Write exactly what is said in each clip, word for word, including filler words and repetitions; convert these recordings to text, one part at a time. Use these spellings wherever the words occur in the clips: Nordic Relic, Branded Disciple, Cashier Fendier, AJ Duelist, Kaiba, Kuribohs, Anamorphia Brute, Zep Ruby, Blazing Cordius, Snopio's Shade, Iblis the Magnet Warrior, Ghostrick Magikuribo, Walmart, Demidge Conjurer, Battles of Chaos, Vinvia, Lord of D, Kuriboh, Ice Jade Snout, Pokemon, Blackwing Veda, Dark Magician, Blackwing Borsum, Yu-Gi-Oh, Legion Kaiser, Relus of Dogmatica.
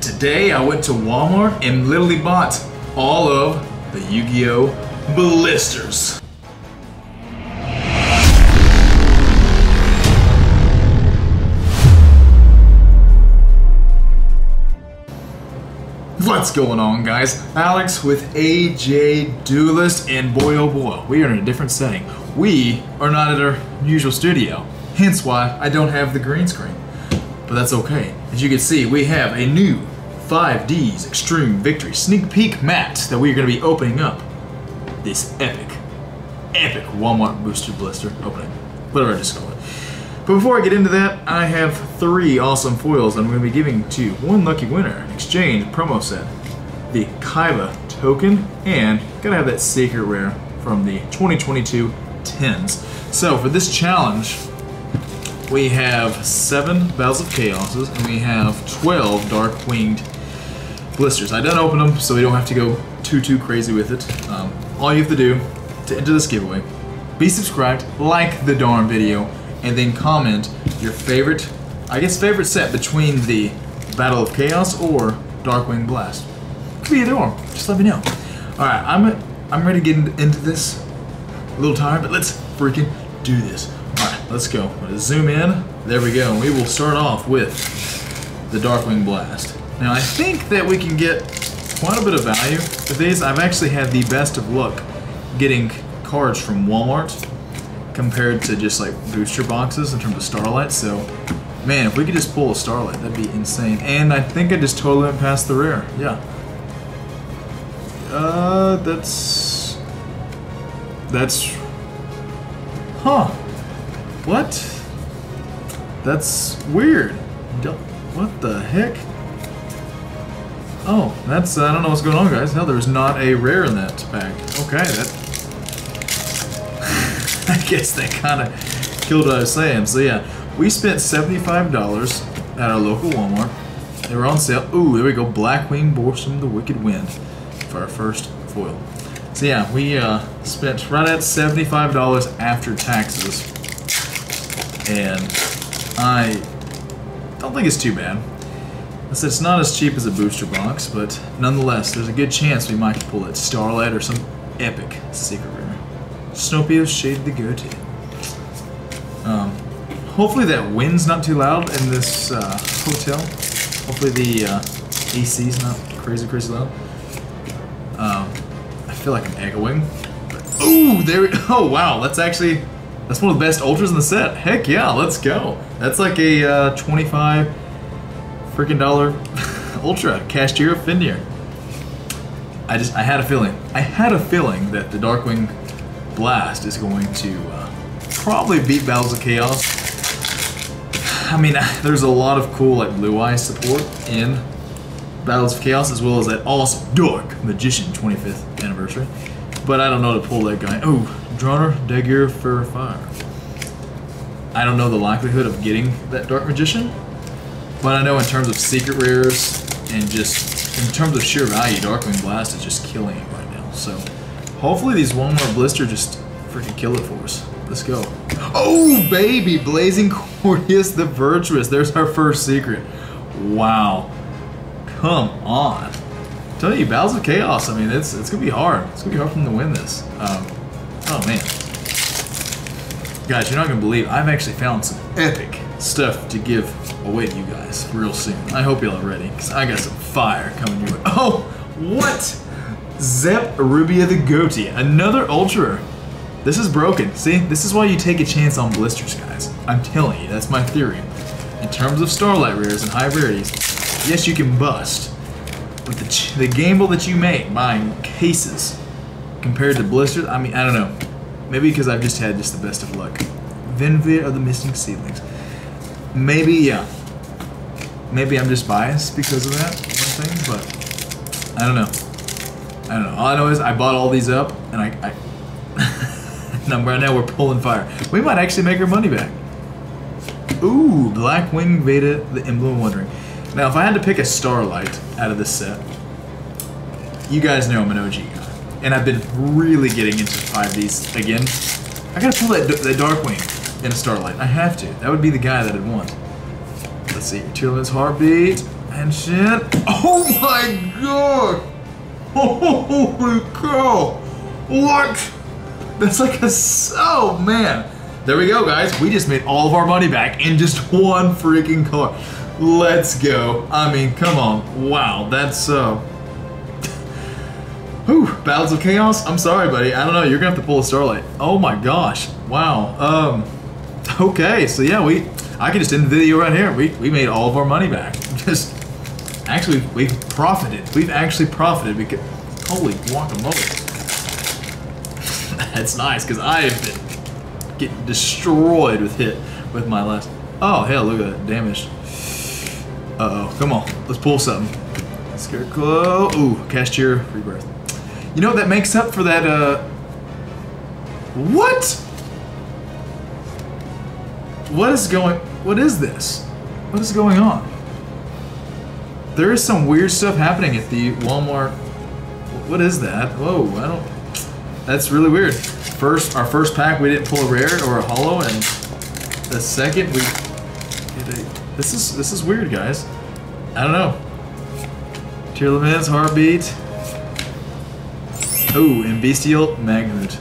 Today I went to Walmart and literally bought all of the Yu-Gi-Oh! Blisters. What's going on, guys? Alex with A J Duelist, and boy oh boy, we are in a different setting. We are not at our usual studio, hence why I don't have the green screen. But that's okay. As you can see, we have a new five Ds Extreme Victory sneak peek mat that we are going to be opening up. This epic, epic Walmart Booster Blister opening, whatever I just call it. But before I get into that, I have three awesome foils I'm going to be giving to one lucky winner. Exchange promo set, the Kaiba token, and gotta have that secret rare from the twenty twenty-two tens. So for this challenge, we have seven Battles of Chaos, and we have twelve Dark-Winged Blisters. I didn't open them, so we don't have to go too, too crazy with it. Um, all you have to do to enter this giveaway, be subscribed, like the darn video, and then comment your favorite, I guess favorite set between the Battle of Chaos or Darkwing Blast. Could be either one, just let me know. All right, I'm I'm ready to get into this. A little tired, but let's freaking do this. All right, let's go. I'm gonna zoom in, there we go. We will start off with the Darkwing Blast. Now I think that we can get quite a bit of value with these. I've actually had the best of luck getting cards from Walmart compared to just like booster boxes in terms of Starlight, so man, if we could just pull a Starlight, that'd be insane. And I think I just totally went past the rare, yeah. Uh, that's... That's... Huh. What? That's weird. What the heck? Oh, that's, I don't know what's going on, guys. Hell, there's not a rare in that pack. Okay, that... I guess that kind of killed what I was saying. So yeah, we spent seventy-five dollars at our local Walmart. They were on sale. Ooh, there we go. Blackwing Borsum, the Wicked Wind for our first foil. So yeah, we uh, spent right at seventy-five dollars after taxes. And I don't think it's too bad. It's not as cheap as a booster box, but nonetheless, there's a good chance we might pull it Starlight or some epic secret rare. Snopio's Shade the Goatee. Um, hopefully that wind's not too loud in this uh, hotel. Hopefully the uh, A C's not crazy, crazy loud. Um, I feel like I'm echoing. Ooh, there we go. Oh, wow. That's actually, that's one of the best ultras in the set. Heck yeah, let's go. That's like a uh, twenty-five freaking dollar ultra. Cashier Fendier. I just, I had a feeling. I had a feeling that the Darkwing Blast is going to uh, probably beat Battles of Chaos. I mean, there's a lot of cool like blue eye support in Battles of Chaos, as well as that awesome Dark Magician twenty-fifth anniversary. But I don't know to pull that guy. Oh, Droner, Dagger, Fur, Fire. I don't know the likelihood of getting that Dark Magician, but I know in terms of secret rares and just in terms of sheer value, Darkwing Blast is just killing it right now. So. Hopefully these Walmart Blister just freaking kill it for us. Let's go. Oh, baby! Blazing Cordius the Virtuous. There's our first secret. Wow. Come on. I'm telling you, Battles of Chaos, I mean, it's it's going to be hard. It's going to be hard for them to win this. Um, oh, man. Guys, you're not going to believe I've actually found some epic stuff to give away to you guys real soon. I hope y'all are ready, because I got some fire coming your way. Oh, what? Zep Ruby of the Goatee, another ultra. This is broken. See, this is why you take a chance on blisters, guys. I'm telling you, that's my theory. In terms of Starlight rares and high rarities, yes, you can bust, but the, ch the gamble that you make buying cases compared to blisters, I mean, I don't know. Maybe because I've just had just the best of luck. Vinvia of the Missing Seedlings. Maybe, yeah. Maybe I'm just biased because of that one thing, but I don't know. I don't know. All I know is I bought all these up, and I, I now, right now we're pulling fire. We might actually make our money back. Ooh, Blackwing Veda, the Emblem of Wondering. Now, if I had to pick a Starlight out of this set, you guys know I'm an O G guy, and I've been really getting into five Ds again. I gotta pull that, that Darkwing in a Starlight. I have to. That would be the guy that I'd want. Let's see. Two elements heartbeat. and shit. Oh my god! Holy cow! What? That's like a so oh, man. There we go, guys. We just made all of our money back in just one freaking color. Let's go. I mean, come on. Wow, that's so. Whew, Battles of Chaos. I'm sorry, buddy. I don't know. You're gonna have to pull a Starlight. Oh my gosh. Wow. Um. Okay. So yeah, we. I can just end the video right here. We we made all of our money back. Just. Actually, we've profited. We've actually profited. We could. Holy guacamole. That's nice, cause I have been getting destroyed with hit with my last. Oh hell, look at that damage. Uh oh, come on, let's pull something. Scarecrow. Ooh, Cashier Rebirth. You know that makes up for that. Uh. What? What is going? What is this? What is going on? There is some weird stuff happening at the Walmart. What is that? Whoa, I don't. That's really weird. First, our first pack, we didn't pull a rare or a hollow, and the second we did a, this is this is weird, guys. I don't know. Tier limits, heartbeat. Oh, and bestial magnet.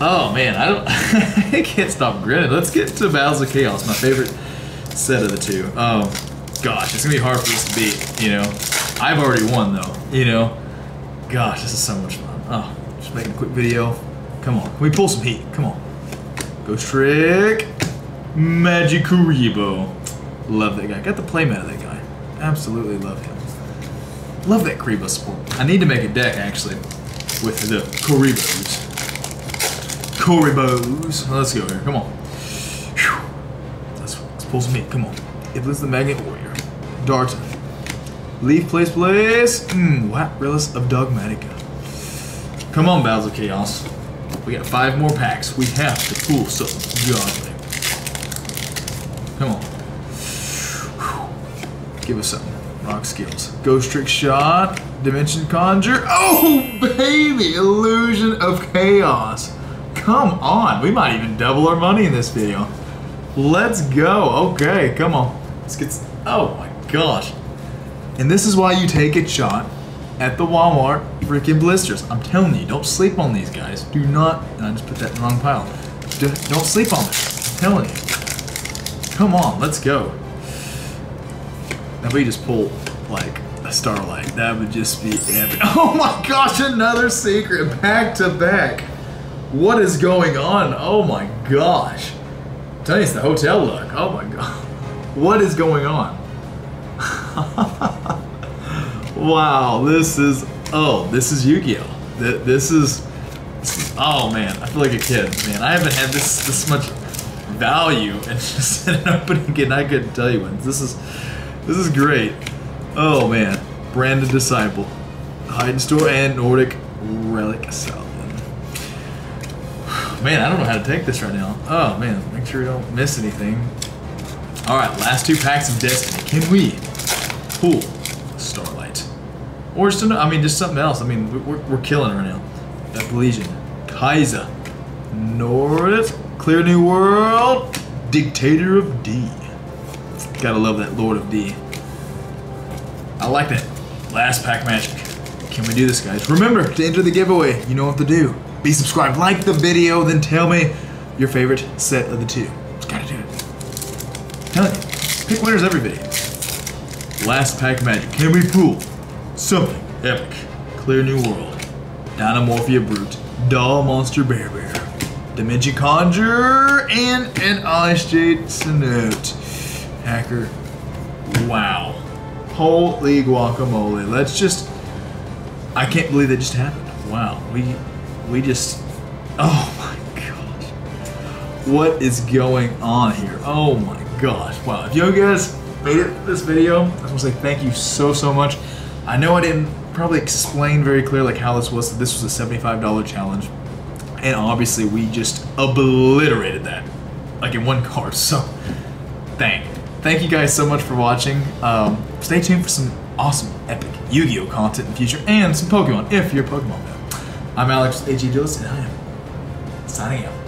Oh man, I don't. I can't stop grinning. Let's get to Battles of Chaos, my favorite set of the two. Oh gosh, it's gonna be hard for this to beat. You know, I've already won though. You know, gosh, this is so much fun. Oh. Making a quick video. Come on. Can we pull some heat? Come on. Ghostrick Magikuribo. Love that guy. Got the playmat of that guy. Absolutely love him. Love that Kuriboh support. I need to make a deck, actually, with the Kuribohs. Kuribohs. Let's go here. Come on. Let's, let's pull some heat. Come on. Iblis the Magnet Warrior. Dark. Leaf, place, place. Mmm. Wow. Relus of Dogmatica. Come on, Battles of Chaos. We got five more packs. We have to pull something godly. Come on. Whew. Give us something. Rock skills. Ghostrick Shot. Dimension Conjure. Oh, baby! Illusion of Chaos. Come on. We might even double our money in this video. Let's go. Okay, come on. Let's get... Oh, my gosh. And this is why you take a shot at the Walmart freaking blisters. I'm telling you, don't sleep on these guys. Do not, and I just put that in the wrong pile. Do, don't sleep on them, I'm telling you. Come on, let's go. If we just pull like a Starlight, that would just be epic. Oh my gosh, another secret, back to back. What is going on? Oh my gosh. I'm telling you, it's the hotel luck. Oh my God. What is going on? Wow, this is, oh, this is Yu-Gi-Oh! This, this is, oh man, I feel like a kid, man. I haven't had this this much value in just an opening kit, and I couldn't tell you when. This is, this is great. Oh man, Branded Disciple, Hide and Store, and Nordic Relic Salad. Man, I don't know how to take this right now. Oh man, make sure you don't miss anything. All right, last two packs of Destiny. Can we pull Starlight? Or just, I mean, just something else. I mean, we're, we're killing right now. That Legion Kaiser, Nordic, Clear New World, Dictator of D. Gotta love that Lord of D. I like that. Last pack magic. Can we do this, guys? Remember to enter the giveaway. You know what to do. Be subscribed, like the video, then tell me your favorite set of the two. Just gotta do it. I'm telling you, pick winners every video. Last pack magic. Can we pull something epic? Clear New World, Anamorphia Brute, Doll Monster Bear Bear, Demidge Conjurer, and an Ice Jade Snout. Hacker. Wow. Holy guacamole. Let's just... I can't believe that just happened. Wow. We we just... Oh my gosh. What is going on here? Oh my gosh. Wow. If you guys made it through this video, I just want to say thank you so, so much. I know I didn't probably explain very clearly like how this was. This was a seventy-five dollar challenge, and obviously we just obliterated that, like in one card. So, thank, thank you guys so much for watching. Um, stay tuned for some awesome, epic Yu-Gi-Oh content in the future, and some Pokemon if you're a Pokemon fan. I'm Alex, A J Duelist, and I am signing out.